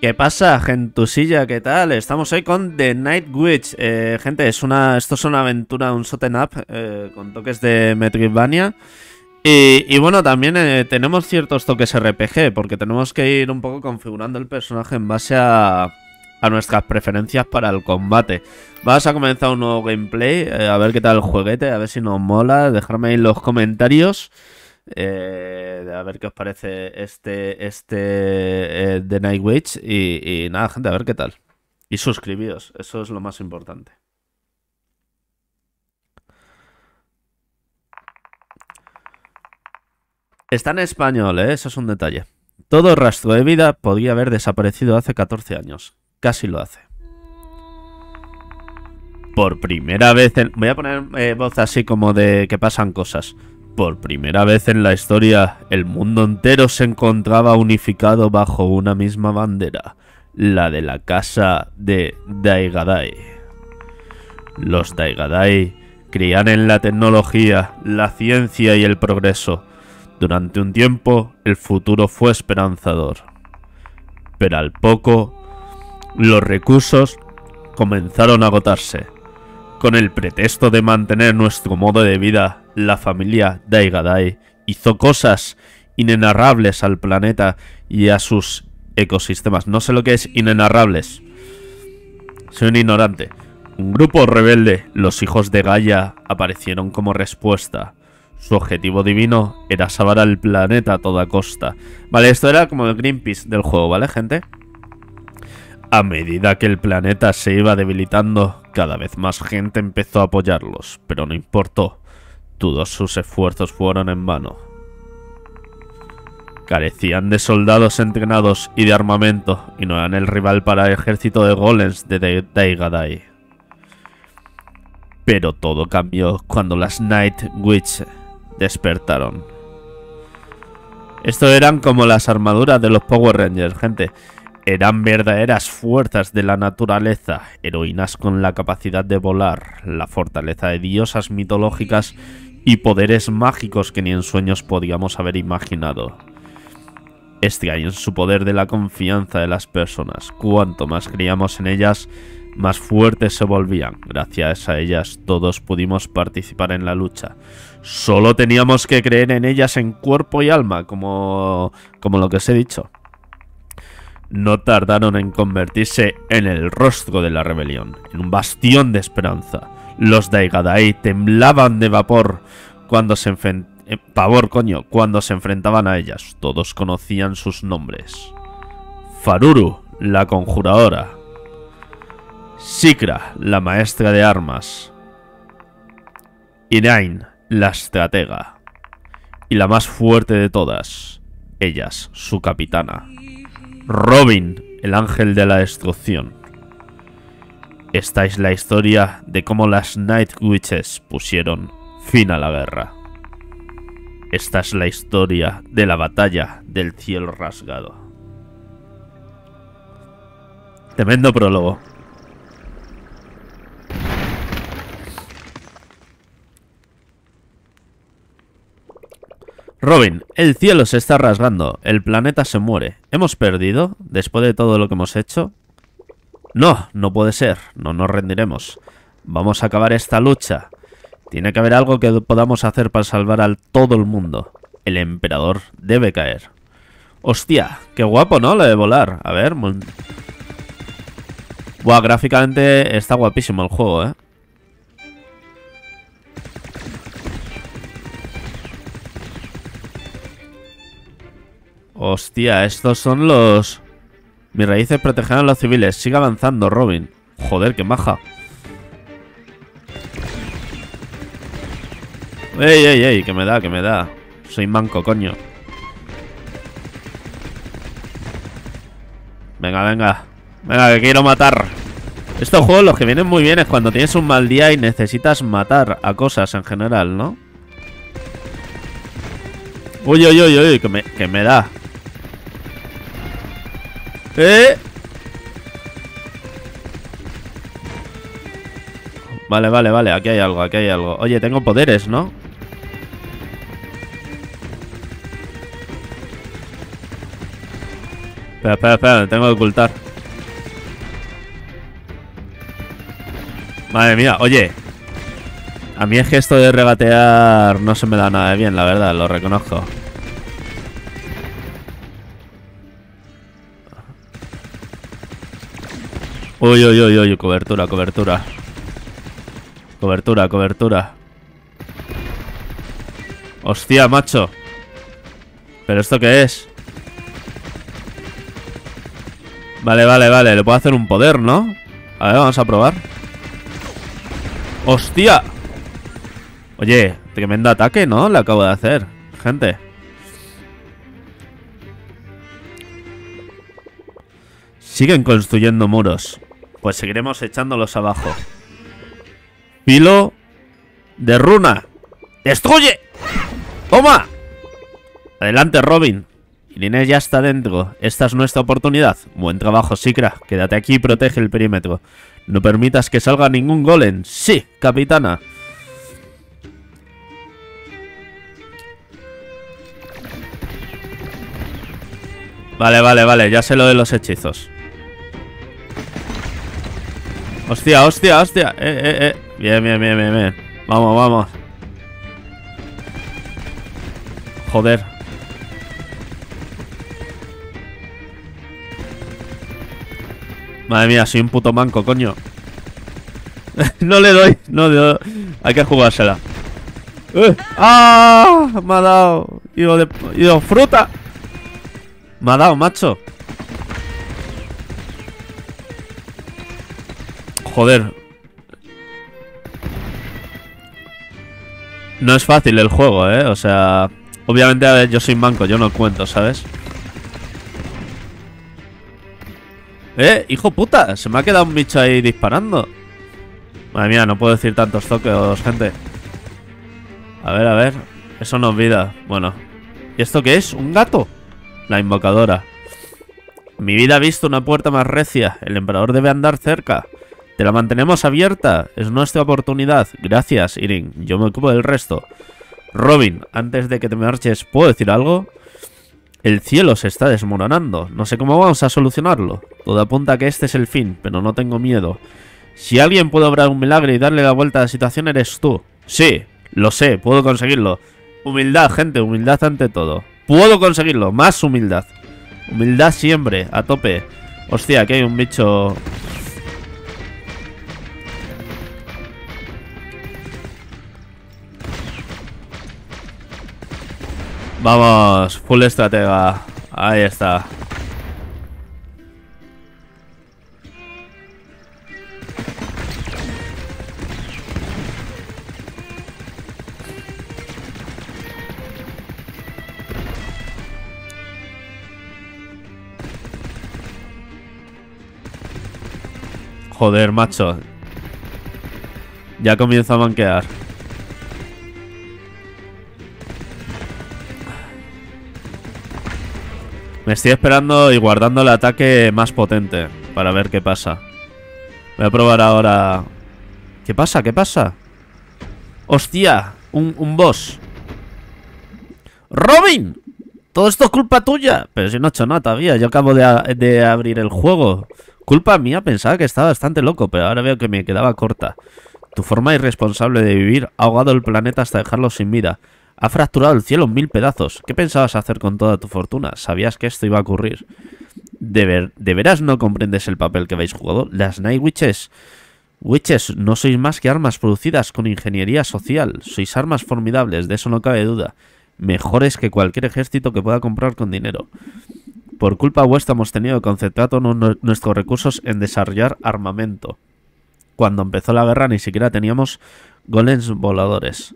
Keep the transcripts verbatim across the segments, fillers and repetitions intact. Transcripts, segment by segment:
¿Qué pasa, gentusilla? ¿Qué tal? Estamos hoy con The Night Witch. Eh, gente, es una, esto es una aventura, un shoten up eh, con toques de Metroidvania. Y, y bueno, también eh, tenemos ciertos toques R P G, porque tenemos que ir un poco configurando el personaje en base a, a nuestras preferencias para el combate. Vamos a comenzar un nuevo gameplay, eh, a ver qué tal el jueguete, a ver si nos mola. Dejadme ahí en los comentarios. Eh, a ver qué os parece este, este eh, The Night Witch y, y nada, gente, a ver qué tal. Y suscribíos, eso es lo más importante. Está en español, ¿eh? Eso es un detalle. Todo rastro de vida podría haber desaparecido hace catorce años. Casi lo hace. Por primera vez en... Voy a poner eh, voz así como de que pasan cosas. Por primera vez en la historia, el mundo entero se encontraba unificado bajo una misma bandera, la de la casa de Daigadai. Los Daigadai creían en la tecnología, la ciencia y el progreso. Durante un tiempo, el futuro fue esperanzador. Pero al poco, los recursos comenzaron a agotarse. Con el pretexto de mantener nuestro modo de vida, la familia Daigadai hizo cosas inenarrables al planeta y a sus ecosistemas. No sé lo que es inenarrables. Soy un ignorante. Un grupo rebelde, los hijos de Gaia, aparecieron como respuesta. Su objetivo divino era salvar al planeta a toda costa. Vale, esto era como el Greenpeace del juego, ¿vale, gente? A medida que el planeta se iba debilitando, cada vez más gente empezó a apoyarlos, pero no importó. Todos sus esfuerzos fueron en vano. Carecían de soldados entrenados y de armamento, y no eran el rival para el ejército de golems de Daigadai. Pero todo cambió cuando las Night Witch despertaron. Esto eran como las armaduras de los Power Rangers, gente. Eran verdaderas fuerzas de la naturaleza, heroínas con la capacidad de volar, la fortaleza de diosas mitológicas y poderes mágicos que ni en sueños podíamos haber imaginado. Extraían su poder de la confianza de las personas. Cuanto más creíamos en ellas, más fuertes se volvían. Gracias a ellas, todos pudimos participar en la lucha. Solo teníamos que creer en ellas en cuerpo y alma, como, como lo que os he dicho. No tardaron en convertirse en el rostro de la rebelión, en un bastión de esperanza. Los Daigadai temblaban de vapor cuando se enfen... eh, pavor, coño, cuando se enfrentaban a ellas. Todos conocían sus nombres. Faruru, la conjuradora. Sikra, la maestra de armas. Irain, la estratega. Y la más fuerte de todas, ellas, su capitana. Robin, el ángel de la destrucción. Esta es la historia de cómo las Night Witches pusieron fin a la guerra. Esta es la historia de la batalla del cielo rasgado. Tremendo prólogo. Robin, el cielo se está rasgando, el planeta se muere. ¿Hemos perdido después de todo lo que hemos hecho? No, no puede ser, no nos rendiremos. Vamos a acabar esta lucha. Tiene que haber algo que podamos hacer para salvar a todo el mundo. El emperador debe caer. Hostia, qué guapo, ¿no? Lo de volar. A ver... Buah, gráficamente está guapísimo el juego, ¿eh? Hostia, estos son los... Mis raíces protegerán a los civiles. Sigue avanzando, Robin. Joder, qué maja. Ey, ey, ey, que me da, que me da. Soy manco, coño. Venga, venga. Venga, que quiero matar. Estos juegos los que vienen muy bien es cuando tienes un mal día y necesitas matar a cosas en general, ¿no? Uy, uy, uy, uy, que me, que me da. ¿Eh? Vale, vale, vale, aquí hay algo, aquí hay algo. Oye, tengo poderes, ¿no? Espera, espera, espera, me tengo que ocultar. Madre mía, oye. A mí es que esto de regatear no se me da nada de bien, la verdad, lo reconozco. Uy, uy, uy, uy, cobertura, cobertura. Cobertura, cobertura. Hostia, macho. ¿Pero esto qué es? Vale, vale, vale. Le puedo hacer un poder, ¿no? A ver, vamos a probar. ¡Hostia! Oye, tremendo ataque, ¿no? Le acabo de hacer, gente. Siguen construyendo muros. Pues seguiremos echándolos abajo. Filo de runa. ¡Destruye! ¡Toma! Adelante, Robin. Irene ya está dentro. Esta es nuestra oportunidad. Buen trabajo, Sikra. Quédate aquí y protege el perímetro. No permitas que salga ningún golem. Sí, capitana. Vale, vale, vale. Ya sé lo de los hechizos. Hostia, hostia, hostia. Eh, eh, eh. Bien, bien, bien, bien, bien. Vamos, vamos. Joder. Madre mía, soy un puto manco, coño. No le doy, no le doy. Hay que jugársela. Uh, ¡Ah! Me ha dado. Higo de, higo fruta. Me ha dado, macho. Joder. No es fácil el juego, eh. O sea, obviamente, a ver, yo soy manco, yo no cuento, ¿sabes? ¡Eh! ¡Hijo puta! Se me ha quedado un bicho ahí disparando. Madre mía, no puedo decir tantos toques, gente. A ver, a ver. Eso nos vida. Bueno. ¿Y esto qué es? ¿Un gato? La invocadora. Mi vida ha visto una puerta más recia. El emperador debe andar cerca. Te la mantenemos abierta. Es nuestra oportunidad. Gracias, Irain. Yo me ocupo del resto. Robin, antes de que te marches, ¿puedo decir algo? El cielo se está desmoronando. No sé cómo vamos a solucionarlo. Todo apunta a que este es el fin, pero no tengo miedo. Si alguien puede obrar un milagro y darle la vuelta a la situación, eres tú. Sí, lo sé, puedo conseguirlo. Humildad, gente, humildad ante todo. Puedo conseguirlo, más humildad. Humildad siempre, a tope. Hostia, aquí hay un bicho... Vamos, full estratega. Ahí está. Joder, macho. Ya comienza a manquear. Me estoy esperando y guardando el ataque más potente para ver qué pasa. Voy a probar ahora... ¿Qué pasa? ¿Qué pasa? ¡Hostia! Un, un boss. ¡Robin! Todo esto es culpa tuya. Pero si no he hecho nada todavía. Yo acabo de, de abrir el juego. Culpa mía. Pensaba que estaba bastante loco, pero ahora veo que me quedaba corta. Tu forma irresponsable de vivir ha ahogado el planeta hasta dejarlo sin vida. Ha fracturado el cielo en mil pedazos. ¿Qué pensabas hacer con toda tu fortuna? ¿Sabías que esto iba a ocurrir? ¿De, ver, de veras no comprendes el papel que habéis jugado? Las Night Witches... Witches, no sois más que armas producidas con ingeniería social. Sois armas formidables, de eso no cabe duda. Mejores que cualquier ejército que pueda comprar con dinero. Por culpa vuestra hemos tenido que concentrar todos nuestros recursos en desarrollar armamento. Cuando empezó la guerra ni siquiera teníamos golems voladores.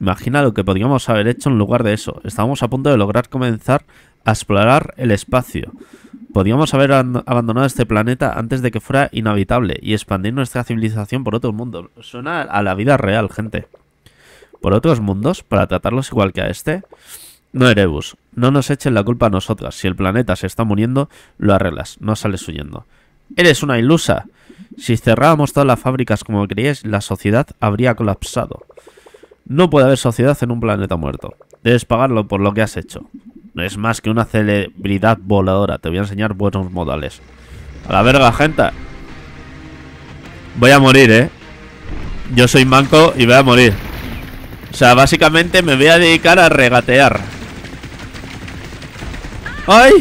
Imagina lo que podríamos haber hecho en lugar de eso. Estábamos a punto de lograr comenzar a explorar el espacio. Podríamos haber abandonado este planeta antes de que fuera inhabitable y expandir nuestra civilización por otros mundos. Suena a la vida real, gente. ¿Por otros mundos? ¿Para tratarlos igual que a este? No, Erebus, no nos echen la culpa a nosotras. Si el planeta se está muriendo, lo arreglas, no sales huyendo. ¡Eres una ilusa! Si cerrábamos todas las fábricas como creíais, la sociedad habría colapsado. No puede haber sociedad en un planeta muerto. Debes pagarlo por lo que has hecho. No es más que una celebridad voladora. Te voy a enseñar buenos modales. A la verga, gente. Voy a morir, eh. Yo soy manco y voy a morir. O sea, básicamente me voy a dedicar a regatear. ¡Ay!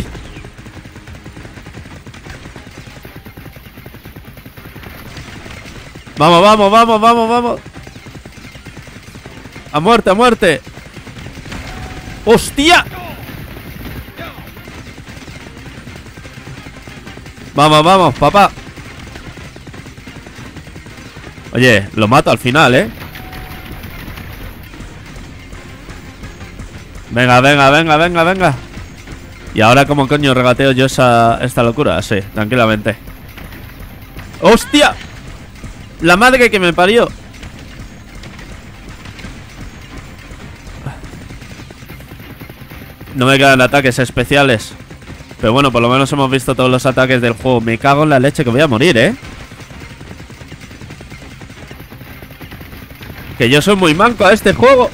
Vamos, vamos, vamos, vamos, vamos. A muerte, a muerte. ¡Hostia! Vamos, vamos, papá. Oye, lo mato al final, ¿eh? Venga, venga, venga, venga, venga. Y ahora, ¿cómo coño regateo yo esa, esta locura? Sí, tranquilamente. ¡Hostia! La madre que me parió. No me quedan ataques especiales. Pero bueno, por lo menos hemos visto todos los ataques del juego. Me cago en la leche que voy a morir, ¿eh? Que yo soy muy manco a este juego.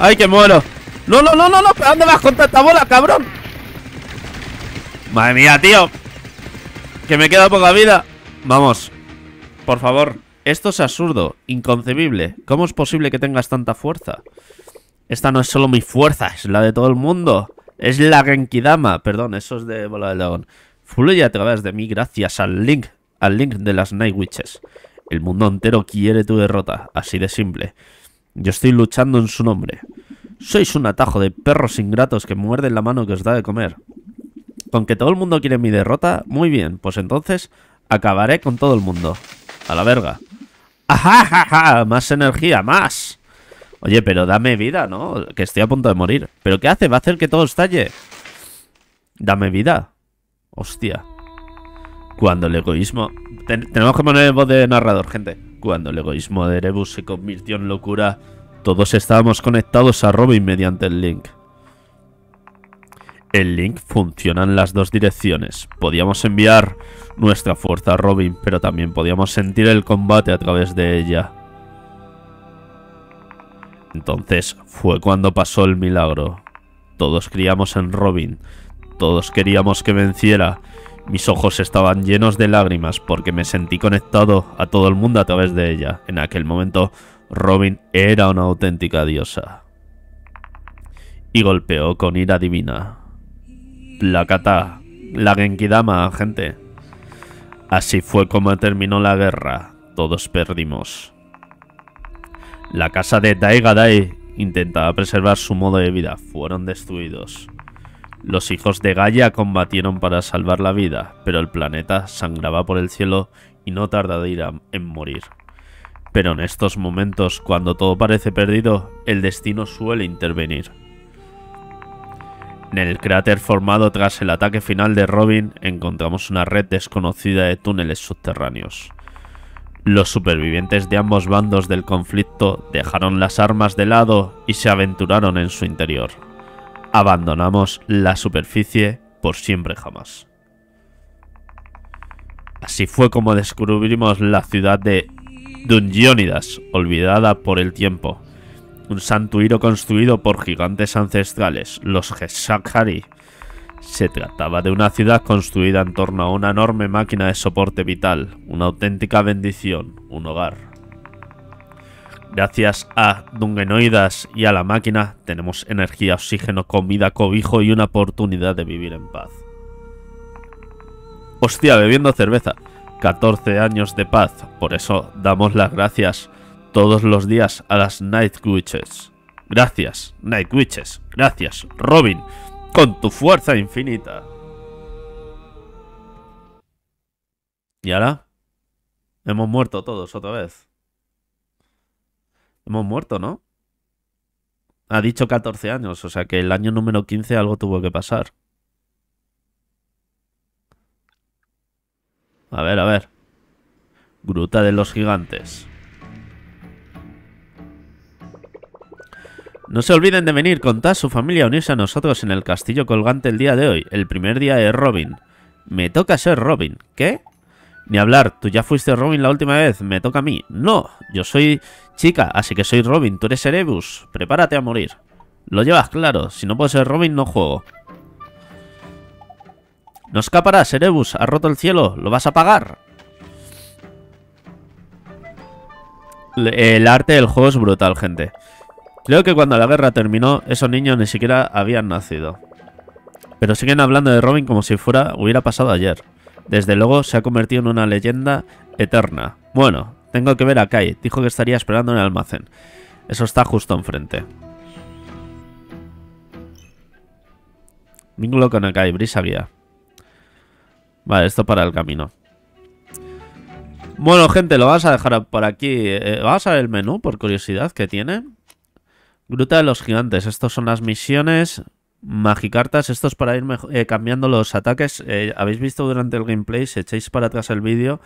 ¡Ay, que muero! ¡No, no, no, no, no! ¿Dónde vas con tanta bola, cabrón? ¡Madre mía, tío! ¡Que me queda poca vida! Vamos, por favor. Esto es absurdo, inconcebible. ¿Cómo es posible que tengas tanta fuerza? Esta no es solo mi fuerza, es la de todo el mundo. Es la Genkidama. Perdón, eso es de bola de león. Fluye a través de mí gracias al link. Al link de las Night Witches. El mundo entero quiere tu derrota. Así de simple. Yo estoy luchando en su nombre. Sois un atajo de perros ingratos que muerden la mano que os da de comer. ¿Con que todo el mundo quiere mi derrota? Muy bien, pues entonces acabaré con todo el mundo. A la verga. ¡Ajá, ajá, ajá! Más energía, más. Oye, pero dame vida, ¿no? Que estoy a punto de morir. ¿Pero qué hace? ¿Va a hacer que todo estalle? Dame vida. Hostia. Cuando el egoísmo... Ten tenemos que poner voz de narrador, gente. Cuando el egoísmo de Erebus se convirtió en locura, todos estábamos conectados a Robin mediante el link. El link funciona en las dos direcciones. Podíamos enviar nuestra fuerza a Robin, pero también podíamos sentir el combate a través de ella. Entonces fue cuando pasó el milagro. Todos creíamos en Robin. Todos queríamos que venciera. Mis ojos estaban llenos de lágrimas porque me sentí conectado a todo el mundo a través de ella. En aquel momento, Robin era una auténtica diosa. Y golpeó con ira divina. La kata, la Genkidama, gente. Así fue como terminó la guerra. Todos perdimos. La casa de Daigadai intentaba preservar su modo de vida. Fueron destruidos. Los hijos de Gaia combatieron para salvar la vida, pero el planeta sangraba por el cielo y no tardaría en morir. Pero en estos momentos, cuando todo parece perdido, el destino suele intervenir. En el cráter formado tras el ataque final de Robin, encontramos una red desconocida de túneles subterráneos. Los supervivientes de ambos bandos del conflicto dejaron las armas de lado y se aventuraron en su interior. Abandonamos la superficie por siempre jamás. Así fue como descubrimos la ciudad de Dungionidas, olvidada por el tiempo. Un santuario construido por gigantes ancestrales, los Gesakari. Se trataba de una ciudad construida en torno a una enorme máquina de soporte vital, una auténtica bendición, un hogar. Gracias a Dungenoidas y a la máquina, tenemos energía, oxígeno, comida, cobijo y una oportunidad de vivir en paz. Hostia, bebiendo cerveza. catorce años de paz. Por eso damos las gracias todos los días a las Night Witches. Gracias, Night Witches. Gracias, Robin, con tu fuerza infinita. ¿Y ahora? Hemos muerto todos otra vez. Hemos muerto, ¿no? Ha dicho catorce años, o sea que el año número quince algo tuvo que pasar. A ver, a ver. Gruta de los gigantes. No se olviden de venir, contad a su familia, unirse a nosotros en el castillo colgante el día de hoy, el primer día de Robin. Me toca ser Robin. ¿Qué? Ni hablar, tú ya fuiste Robin la última vez, me toca a mí. No, yo soy chica, así que soy Robin, tú eres Erebus, prepárate a morir. Lo llevas claro, si no puedo ser Robin no juego. No escaparás, Erebus, has roto el cielo, lo vas a pagar. El arte del juego es brutal, gente. Creo que cuando la guerra terminó, esos niños ni siquiera habían nacido. Pero siguen hablando de Robin como si fuera hubiera pasado ayer. Desde luego se ha convertido en una leyenda eterna. Bueno, tengo que ver a Kai. Dijo que estaría esperando en el almacén. Eso está justo enfrente. Vínculo con Akai, brisa guía. Vale, esto para el camino. Bueno, gente, lo vamos a dejar por aquí. Eh, vamos a ver el menú, por curiosidad, que tiene. Gruta de los gigantes. Estas son las misiones. Magicartas, esto es para ir eh, cambiando los ataques. eh, Habéis visto durante el gameplay, si echáis para atrás el vídeo,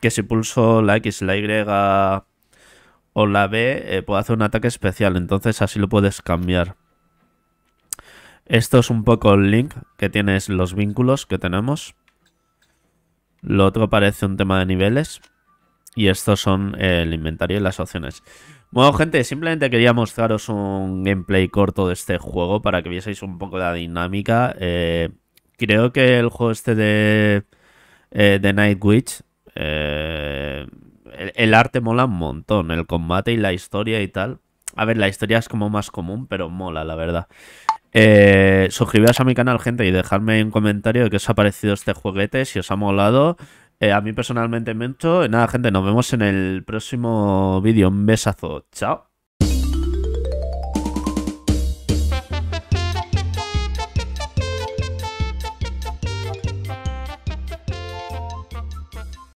que si pulso la X, la Y o la B, eh, puedo hacer un ataque especial. Entonces así lo puedes cambiar. Esto es un poco el link que tienes, los vínculos que tenemos. Lo otro parece un tema de niveles. Y estos son eh, el inventario y las opciones. Bueno, gente, simplemente quería mostraros un gameplay corto de este juego para que vieseis un poco la dinámica. Eh, creo que el juego este de eh, The Knight Witch, eh, el, el arte mola un montón, el combate y la historia y tal. A ver, la historia es como más común, pero mola, la verdad. Eh, suscribiros a mi canal, gente, y dejadme un comentario de qué os ha parecido este juguete, si os ha molado. Eh, a mí personalmente me encho. Nada, gente, nos vemos en el próximo vídeo. Un besazo. Chao.